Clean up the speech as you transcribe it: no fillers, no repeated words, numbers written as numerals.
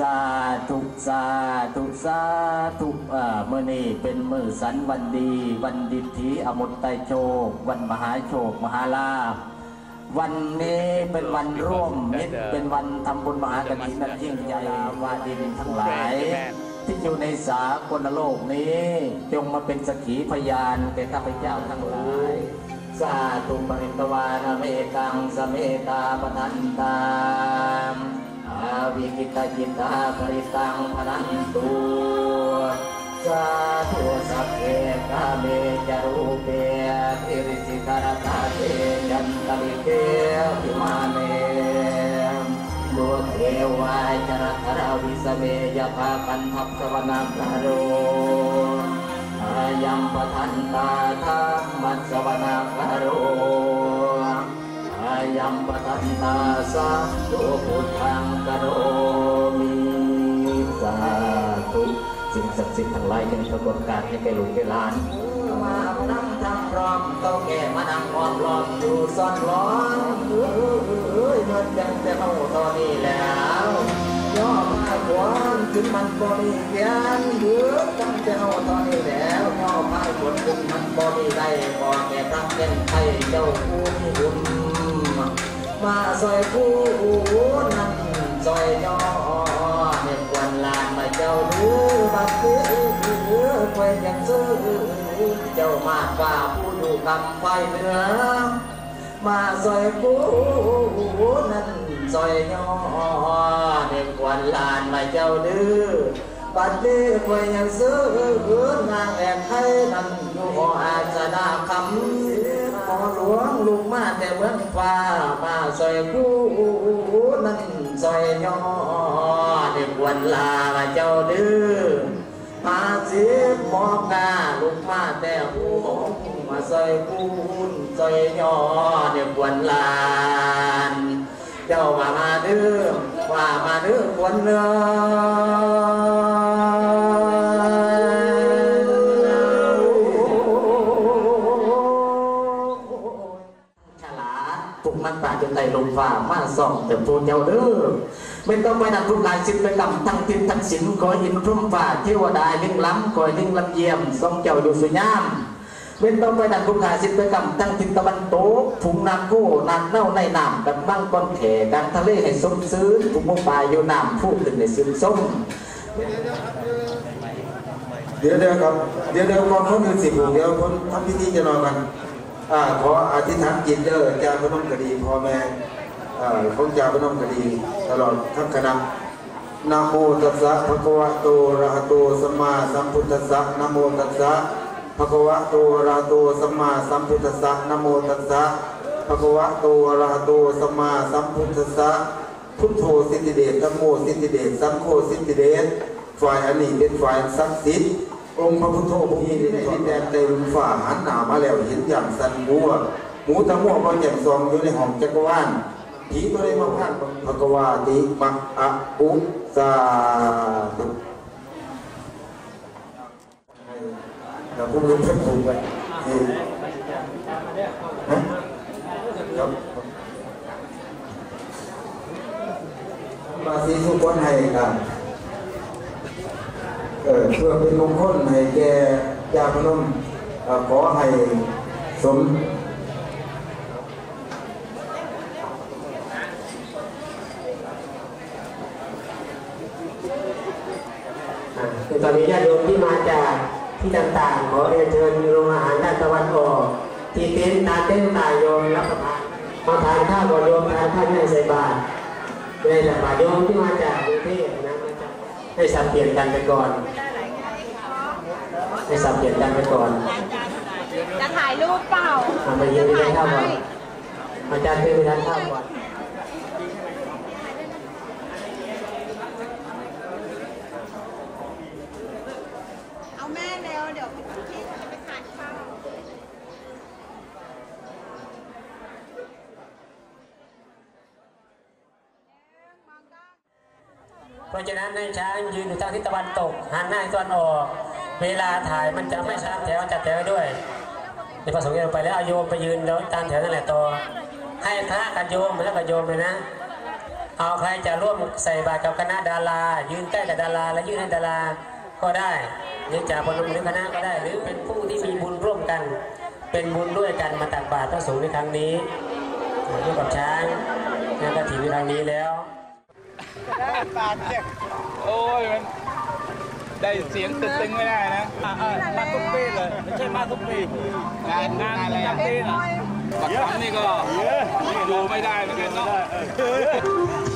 สาธุสาธุสาธุเมื่อนี้เป็นมือสันวันดีวันดิทธิอมุตตโชควันมหาโชคมหาลาภวันนี้เป็นวันร่วมมิตรเป็นวันทำบุญมหากฐินยิ่งใหญ่วาดินทั้งหลายที่อยู่ในสากลโลกนี้จงมาเป็นสักขีพยานแก่ข้าพเจ้าทั้งหลายสาธุปริตวานะเมตังสเมตาปนันตาอาวิกิตาจิตาปริตังพนันตุสาธุสัพเพกาเมจารูเปติริสิตารตาเตยันตริเกติมาเมโลเทวาจารตราวิสเมยภาคันทัพสวนาภาโรอายัมปทันตาธรรมัสสวนาภาโรอายัมปทันตาสัพตุพุทธังกโรมิสาธุสิ่งศักดิ์สิทธิ์ทั้งหลายยังปรากฏการให้แก่ลูกแก่หลานมานั่งทำรอมต้องแก่มานั่งอ้อมล้อมอยู่ซ่อนร้อนนอนยังแต่เอาตอนนี้แล้วย่อมาขวานขึ้นมันบ่มีแกนเดือดตั้งแต่เอาตอนนี้แล้วย่อมาขวานขึ้นมันบ่มีได้พอแก่รักเป็นไทยเจ้าผู้มีบุญมาซอยผู้นั่งซอยย่อเป็นวันลานมาเจ้าดูบัดนี้คอยยังซื้อเจ้ามาฝ่าผู้ดูกำไฟเนื้อมาซอยผู้นั่งซอยย่อเป็นวันลานมาเจ้าดูบัดนี้คอยยังซื้อนางแอบให้นั่งอยู่อาสนะคำขอหลวงลูกมาแต่เมืองฟ้ามาซอยผู้นั่นซอยย่อเด็กวันลามาเจ้าดื้อมาเสียหมอกาลูกมาแต่ผู้มาซอยผู้ซอยย่อเด็กวันลาเจ้ามาดื้อว่ามาดื้อคนเนื้อตาจนได้ลงฟ้ามาส่องแต่โพเจ้าเด้อไม่ต้องไปนักทุกนายสิบไปกำทั้งทิศทั้งศิลคอยอินพรุ่มฟ้าเทวดาเลี้ยงล้ำคอยเลี้ยงลำเยี่ยมส่องเจ้าดูสวยงามไม่ต้องไปนักทุกนายสิบไปกำทั้งทิศตะวันตกผุงนาโก้นาเน่าในน้ำกันบ้างก้อนแขกกันทะเลให้สมซื้อผุงปลาโยนน้ำพูดถึงในซึมส้มเดี๋ยวครับเดี๋ยวก่อนเขาเป็นสิบเดี๋ยวคนทำพิธีจะนอนกันขออธิษฐานจิตเด้อจารย์พนมกรีพ่อแม่ของจารย์พนมกรีตลอดทั้งคณะนะโมตัสสะภะคะวะโตอะระหะโตสัมมาสัมพุทธัสสะนะโมตัสสะภะคะวะโตอะระหะโตสัมมาสัมพุทธัสสะนะโมตัสสะภะคะวะโตอะระหะโตสัมมาสัมพุทธัสสะพุทโธสิทธิเดชธัมโมสิทธิเดชสังโฆสิทธิเดชฝ่ายอันนี้เป็นฝ่ายศักดิ์สิทธิ์องค์พระพุทธองค์นี้ในดินแดนใต้ลุ่มฝ่าหันหน้ามาแล้วเห็นอย่างสันมัวหมูตะมัวมาแจกซองอยู่ในห้องจักรวาลผีตัวใดมาพากภควาติมักอะอุสาตุเราพูดเรื่องเพิ่มถูกไปมาสีสุกวันให้กันเพื่อเป็นมงคลให้แก่จารย์พนมขอให้สมตอนนี้ญาติโยมที่มาจากที่ต่างๆขอเรียนเชิญโรงอาหารด้านตะวันออกที่เต็นท์ตาโยมรับประทานมาทานข้าวกับโยมทานข้าวในใส่บาตร ในจังหวัดโยมที่มาจากกรุงเทพนะให้สับเปลี่ยนกันไปก่อนให้สับเปลี่ยนกันไปก่อนจะถ่ายรูปเปล่ามายืนด้านข้างก่อนอาจารย์ยืนด้านข้างก่อนเอาแม่เร็วเดี๋ยวพี่จะไปทานข้าวเพราะฉะนั้นให้ช้างยืนอยู่ทางทิศตะวันตกหันหน้าตะวันออกเวลาถ่ายมันจะไม่ช้างแถวจัดแถวด้วยในพระสงฆ์ไปแล้วเอาโยมไปยืนแล้วตามแถวนั่นแหละต่อให้พระกับโยมแล้วกับโยมเลยนะเอาใครจะร่วมใส่บาตรกับคณะดารายืนใกล้กับดาราและยื่นให้ดาราก็ได้หรือจากพนมหรือคณะก็ได้หรือเป็นผู้ที่มีบุญร่วมกันเป็นบุญด้วยกันมาตักบาตรพระสงฆ์ในครั้งนี้ร่วมกับช้างในกฐินในครั้งนี้แล้วตาเจ็บโอ้ยมันได้เสียงตึงๆไม่ได้นะมาทุกปีเลยไม่ใช่มาทุกปีงานอะไรอย่างนี้นะบางครั้งนี่ก็ดูไม่ได้เหมือนกันเนาะ